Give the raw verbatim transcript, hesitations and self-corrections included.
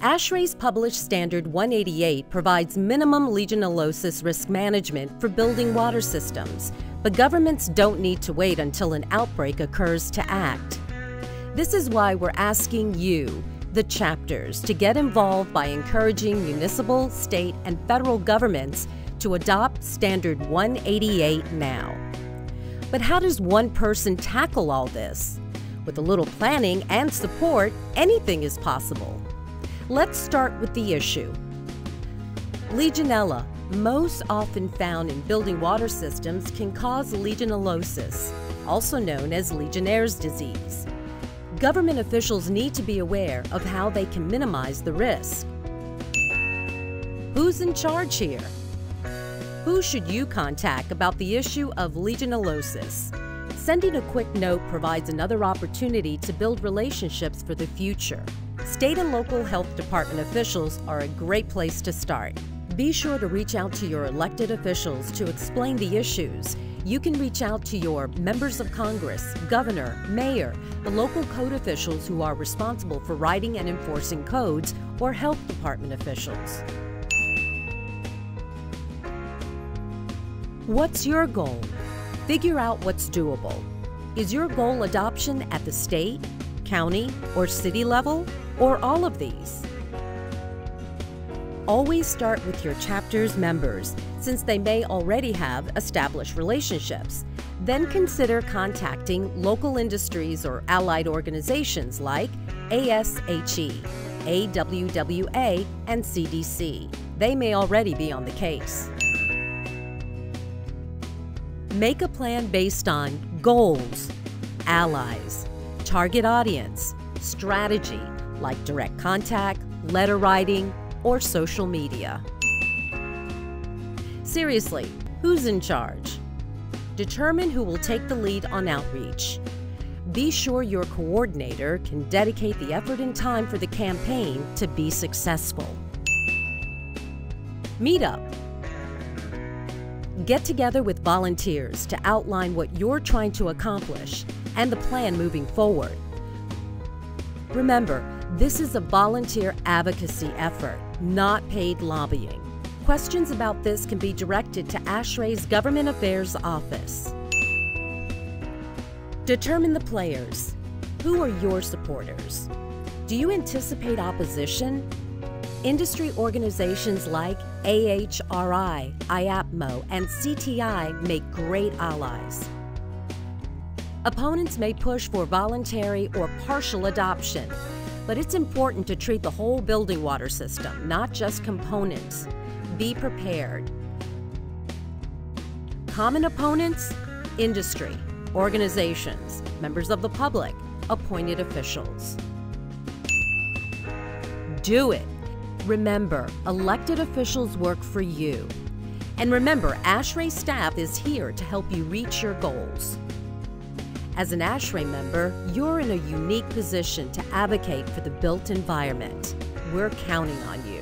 ASHRAE's published standard one eighty-eight provides minimum legionellosis risk management for building water systems, but governments don't need to wait until an outbreak occurs to act. This is why we're asking you, the chapters, to get involved by encouraging municipal, state, and federal governments to adopt standard one eighty-eight now. But how does one person tackle all this? With a little planning and support, anything is possible. Let's start with the issue. Legionella, most often found in building water systems, can cause legionellosis, also known as Legionnaire's disease. Government officials need to be aware of how they can minimize the risk. Who's in charge here? Who should you contact about the issue of legionellosis? Sending a quick note provides another opportunity to build relationships for the future. State and local health department officials are a great place to start. Be sure to reach out to your elected officials to explain the issues. You can reach out to your members of Congress, governor, mayor, the local code officials who are responsible for writing and enforcing codes, or health department officials. What's your goal? Figure out what's doable. Is your goal adoption at the state, county, or city level, or all of these? Always start with your chapter's members, since they may already have established relationships. Then consider contacting local industries or allied organizations like A S H E, A W W A, and C D C. They may already be on the case. Make a plan based on goals, allies, target audience, strategy like direct contact, letter writing, or social media. Seriously, who's in charge? Determine who will take the lead on outreach. Be sure your coordinator can dedicate the effort and time for the campaign to be successful. Meetup. Get together with volunteers to outline what you're trying to accomplish and the plan moving forward. Remember, this is a volunteer advocacy effort, not paid lobbying. Questions about this can be directed to ASHRAE's Government Affairs Office. Determine the players. Who are your supporters? Do you anticipate opposition? Industry organizations like A H R I, I A P M O, and C T I make great allies. Opponents may push for voluntary or partial adoption, but it's important to treat the whole building water system, not just components. Be prepared. Common opponents: industry, organizations, members of the public, appointed officials. Do it. Remember, elected officials work for you. And remember, ASHRAE staff is here to help you reach your goals. As an ASHRAE member, you're in a unique position to advocate for the built environment. We're counting on you.